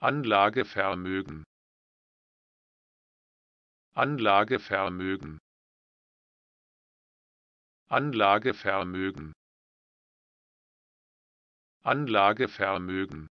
Anlagevermögen. Anlagevermögen. Anlagevermögen. Anlagevermögen.